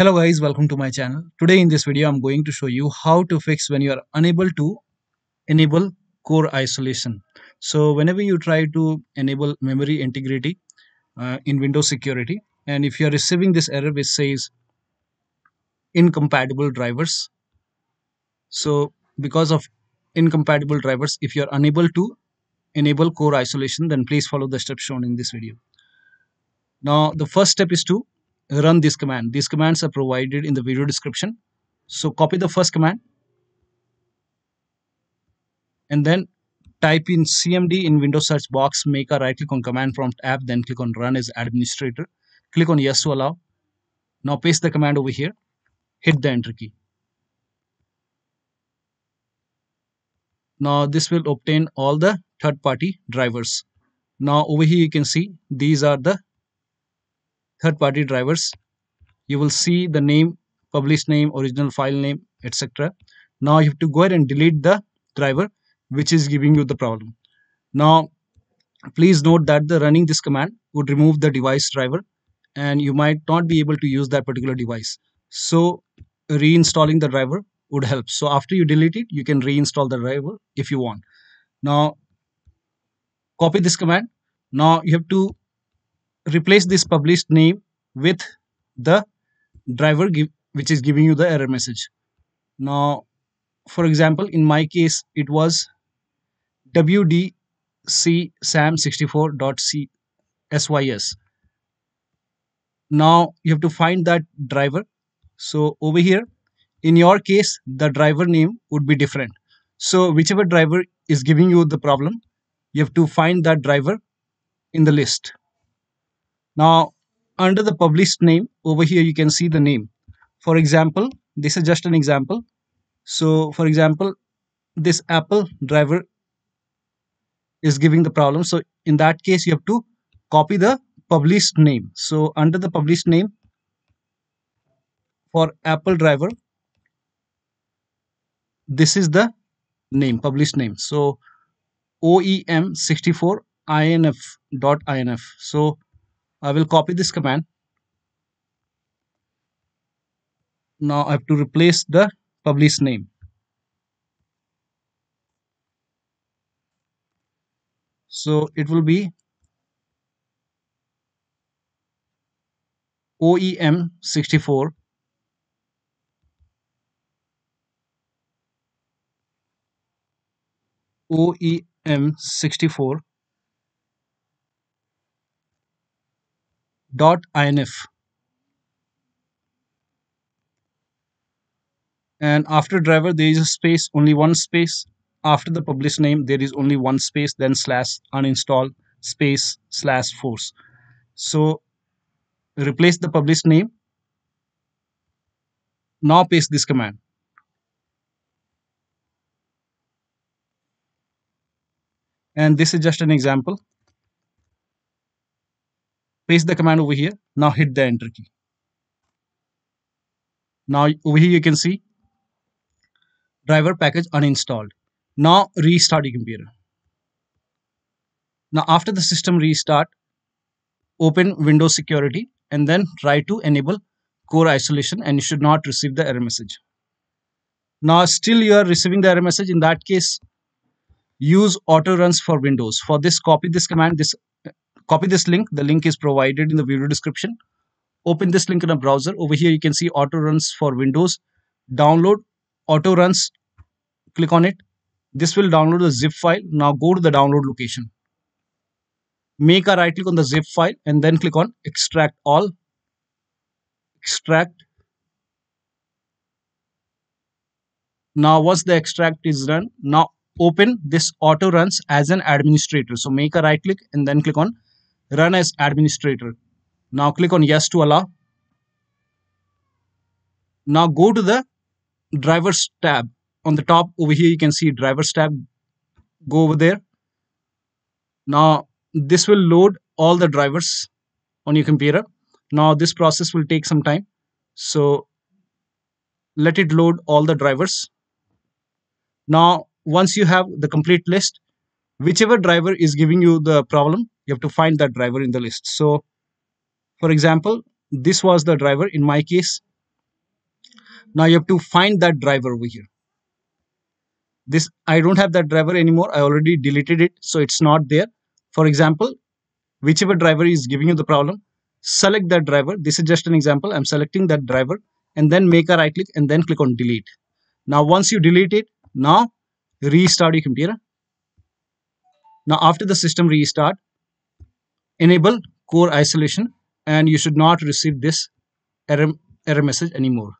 Hello guys, welcome to my channel. Today in this video I'm going to show you how to fix when you are unable to enable core isolation. So whenever you try to enable memory integrity in Windows security, and if you are receiving this error which says incompatible drivers, so because of incompatible drivers, if you are unable to enable core isolation, then please follow the steps shown in this video. Now the first step is to run this command. These commands are provided in the video description. So copy the first command and then type in cmd in Windows search box, make a right click on command prompt app, then click on run as administrator, click on yes to allow. Now paste the command over here, hit the enter key. Now this will obtain all the third-party drivers. Now over here you can see these are the third-party drivers. You will see the name, published name, original file name, etc. Now you have to go ahead and delete the driver which is giving you the problem. Now please note that the running this command would remove the device driver and you might not be able to use that particular device. So reinstalling the driver would help. So after you delete it, you can reinstall the driver if you want. Now copy this command. Now you have to replace this published name with the driver which is giving you the error message. Now for example, in my case it was wdcsam64.csys. Now you have to find that driver. So over here in your case the driver name would be different, so whichever driver is giving you the problem, you have to find that driver in the list. Now under the published name over here you can see the name. For example, this is just an example. So for example, this Apple driver is giving the problem. So in that case you have to copy the published name. So under the published name for Apple driver, this is the name, published name. So OEM64inf.inf. So I will copy this command. Now I have to replace the published name. So it will be OEM64 OEM64.inf, and after driver there is a space, only one space. After the published name there is only one space, then slash uninstall space slash force. So replace the published name. Now paste this command. And this is just an example. Paste the command over here. Now hit the enter key. Now over here you can see driver package uninstalled. Now restart your computer. Now after the system restart, open Windows security and then try to enable core isolation, and you should not receive the error message. Now still you are receiving the error message. In that case, use AutoRuns for Windows. For this, copy this command. Copy this link. The link is provided in the video description. Open this link in a browser. Over here you can see AutoRuns for Windows. Download AutoRuns. Click on it. This will download the zip file. Now go to the download location. Make a right click on the zip file and then click on extract all. Extract. Now once the extract is done, now open this AutoRuns as an administrator. So make a right click and then click on run as administrator. Now click on yes to allow. Now go to the drivers tab on the top. Over here you can see drivers tab. Go over there. Now this will load all the drivers on your computer. Now this process will take some time, so let it load all the drivers. Now once you have the complete list, whichever driver is giving you the problem, you have to find that driver in the list. So for example, this was the driver in my case, Now you have to find that driver over here. This, I don't have that driver anymore. I already deleted it, so it's not there. For example, whichever driver is giving you the problem, select that driver. This is just an example. I'm selecting that driver and then make a right click and then click on delete. Now, once you delete it, now restart your computer. Now, after the system restart, enable core isolation and you should not receive this error message anymore.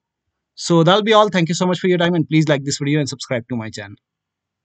So that'll be all. Thank you so much for your time and please like this video and subscribe to my channel.